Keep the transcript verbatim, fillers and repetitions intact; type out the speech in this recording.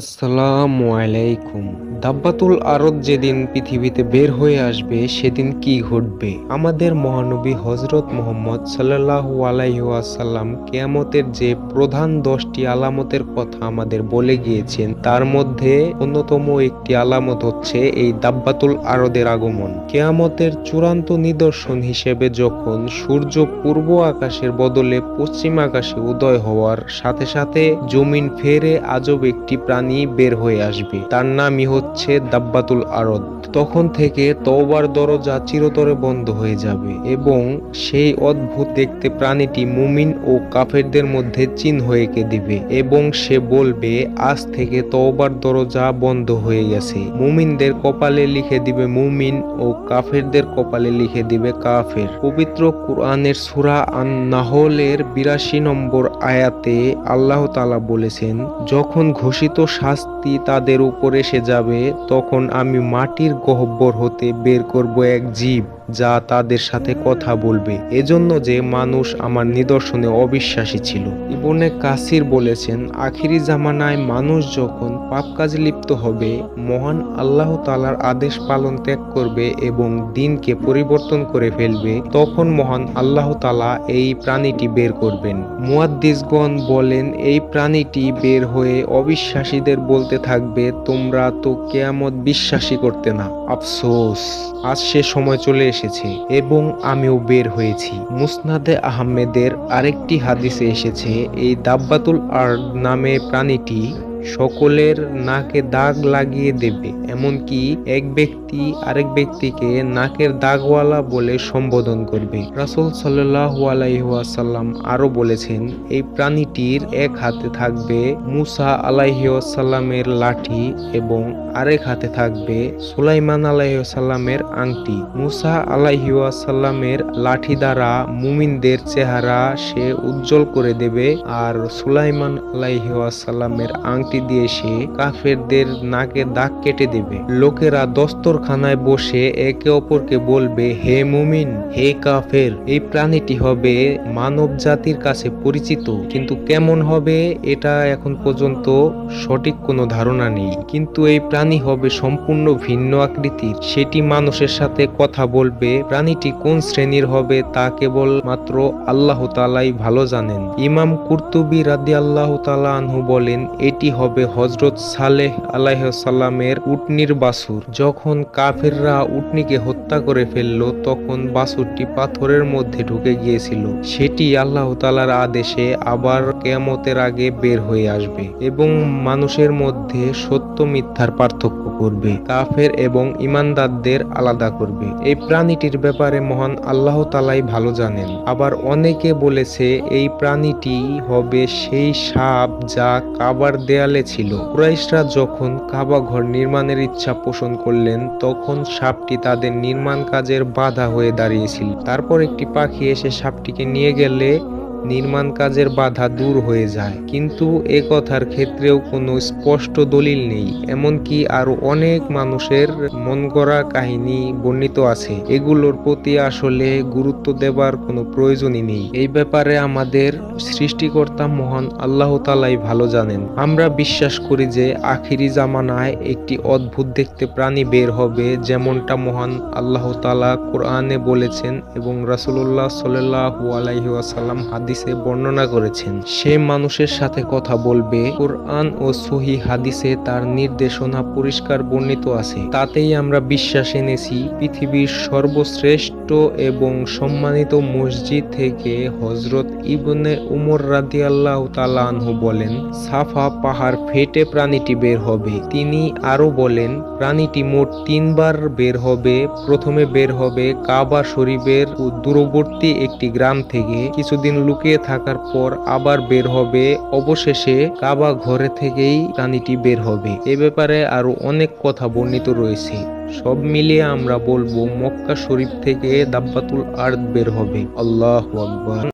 আসসালামু আলাইকুম। দাব্বাতুল আরদ যেদিন পৃথিবীতে বের হয়ে আসবে সেদিন কি ঘটবে? আমাদের মহানবী হযরত মুহাম্মদ সাল্লাল্লাহু আলাইহি ওয়াসাল্লাম কিয়ামতের যে প্রধান দশটি আলামতের কথা আমাদের বলে গিয়েছেন, তার মধ্যে অন্যতম একটি আলামত হচ্ছে এই দাব্বাতুল আরদের আগমন। কিয়ামতের চূড়ান্ত নিদর্শন হিসেবে যখন সূর্য পূর্ব আকাশের বদলে পশ্চিম আকাশে উদয় হওয়ার সাথে সাথে জমিন ফেরে আজব একটি প্রাণী বের হয়ে আসবে, তার নামই হচ্ছে দাব্বাতুল আরদ। তখন থেকে তওবার দরজা চিরতরে বন্ধ হয়ে যাবে এবং সেই অদ্ভুত দেখতে প্রাণীটি মুমিন ও কাফেরদের মধ্যে চিহ্ন হয়ে দিবে এবং সে বলবে, আজ থেকে তওবার দরজা বন্ধ হয়ে গেছে। মুমিনদের কপালে লিখে দিবে মুমিন ও কাফেরদের কপালে লিখে দিবে কাফের। পবিত্র কুরআনের সূরা আন-নাহলের বিরাশি নম্বর আয়াতে আল্লাহ তাআলা বলেছেন, যখন ঘোষিত শাস্তি তাদের উপর এসে যাবে তখন আমি মাটির গহ্বর হতে বের করব এক জীব যা তাদের সাথে কথা বলবে, এজন্য যে মানুষ আমার নিদর্শনে অবিশ্বাসী ছিল। ইবনে কাসির বলেছেন, আখিরি জামানায় মানুষ যখন পাপ কাজে লিপ্ত হবে, মহান আল্লাহ তাআলার আদেশ পালন ত্যাগ করবে এবং দিনকে পরিবর্তন করে ফেলবে, তখন মহান আল্লাহ তাআলা এই প্রাণীটি বের করবেন। মুয়াদ্দিসগণ বলেন, এই প্রাণীটি বের হয়ে অবিশ্বাসীদের বলতে থাকবে, তোমরা তো কিয়ামত বিশ্বাসী করতে না, আফসোস, আজ সে সময় চলে এসেছে এবং আমিও বের হয়েছি। মুসনাদে আহমেদের আরেকটি হাদিসে এসেছে, এই দাব্বাতুল আরদ নামে প্রাণীটি সকলের নাকে দাগ লাগিয়ে দেবে, এমনকি এক ব্যক্তি আরেক ব্যক্তিকে নাকের দাগওয়ালা বলে সম্বোধন করবে। রাসূল সাল্লাল্লাহু আলাইহি ওয়াসাল্লাম আরো বলেছেন, এই প্রাণীটির এক হাতে থাকবে মুসা আলাইহি ওয়াসাল্লামের লাঠি এবং আরেক হাতে থাকবে সুলাইমান আলাইহি ওয়াসাল্লামের আংটি। মুসা আলাইহি ওয়াসাল্লামের লাঠি দ্বারা মুমিনদের চেহারা সে উজ্জ্বল করে দেবে, আর সুলাইমান আলাইহি ওয়াসাল্লামের আংটি দিয়ে সে কাফেরদের নাকে দাগ কেটে দেবে। লোকেরা দস্তরখানায় বসে একে অপরকে বলবে, হে মুমিন, হে কাফের। এই প্রাণীটি হবে মানব জাতির কাছে পরিচিত, কিন্তু কেমন হবে এটা এখন পর্যন্ত সঠিক কোনো ধারণা নেই। কিন্তু এই প্রাণী হবে সম্পূর্ণ ভিন্ন আকৃতির, সেটি মানুষের সাথে কথা বলবে। প্রাণীটি কোন শ্রেণীর হবে তা কেবল মাত্র আল্লাহ তাআলাই ভালো জানেন। ইমাম কুরতুবী রাদিয়াল্লাহু তাআলা আনহু বলেন, এটি হবে হযরত সালেহ আলাইহিসসালামের উটনির বাছুর। যখন কাফেররা উটনিকে হত্যা করে ফেলল, তখন বাছুরটি পাথরের মধ্যে ঢুকে গিয়েছিল। সেটি আল্লাহ তাআলার আদেশে আবার কিয়ামতের আগে বের হয়ে আসবে এবং মানুষের মধ্যে সত্য মিথ্যার পার্থক্য করবে, কাফের এবং ঈমানদারদের আলাদা করবে। এই প্রাণীটির ব্যাপারে মহান আল্লাহ তাআলাই ভালো জানেন। আবার অনেকে বলেছে, এই প্রাণীটি হবে সেই সাপ যা কাবার দেয়ালে ছিল। কুরাইশরা যখন কাবা ঘর নির্মাণের ইচ্ছা পোষণ করলেন, তখন সাপটি তাদের নির্মাণ কাজের বাধা হয়ে দাঁড়িয়েছিল। তারপর একটি পাখি এসে সাপটিকে নিয়ে গেলে নির্মাণ কাজের বাধা দূর হয়ে যায়। কিন্তু এ কথার ক্ষেত্রেও কোনো স্পষ্ট দলিল নেই, এমনকি আরো অনেক মানুষের মনগড়া কাহিনী বর্ণিত আছে। এগুলোর প্রতি আসলে গুরুত্ব দেবার কোনো প্রয়োজনই নেই। এই ব্যাপারে আমাদের সৃষ্টিকর্তা মহান আল্লাহ তাআলাই ভালো জানেন। আমরা বিশ্বাস করি যে আখিরি জামানায় একটি অদ্ভুত দেখতে প্রাণী বের হবে, যেমনটা মহান আল্লাহ তাআলা কোরআনে বলেছেন এবং রাসূলুল্লাহ সাল্লাল্লাহু আলাইহি ওয়াসাল্লাম হাদিসে বর্ণনা করেছেন। সে মানুষের সাথে কথা বলবে। কোরআন ও সহিহ হাদিসে তার নির্দেশনা পরিষ্কার বর্ণিত আছে। তাতেই আমরা বিশ্বাস এনেছি। পৃথিবীর সর্বশ্রেষ্ঠ এবং সম্মানিত মসজিদ থেকে হযরত ইবনে উমর রাদিয়াল্লাহু তাআলা আনহু বলেন, সাফা পাহাড় ফেটে প্রাণীটি বের হবে। তিনি আরো বলেন, প্রাণীটি মোট তিনবার বের হবে। প্রথমে বের হবে কাবা শরীফের দূরবর্তী একটি গ্রাম থেকে, কিছুদিন লুকিয়ে থাকার পর আবার বের হবে, অবশেষে কাবা ঘরে থেকেই প্রাণীটি বের হবে। এ ব্যাপারে আরো অনেক কথা বর্ণিত রয়েছে। সব মিলিয়ে আমরা বলবো, মক্কা শরীফ থেকে দাব্বাতুল আরদ বের হবে। আল্লাহু আকবার।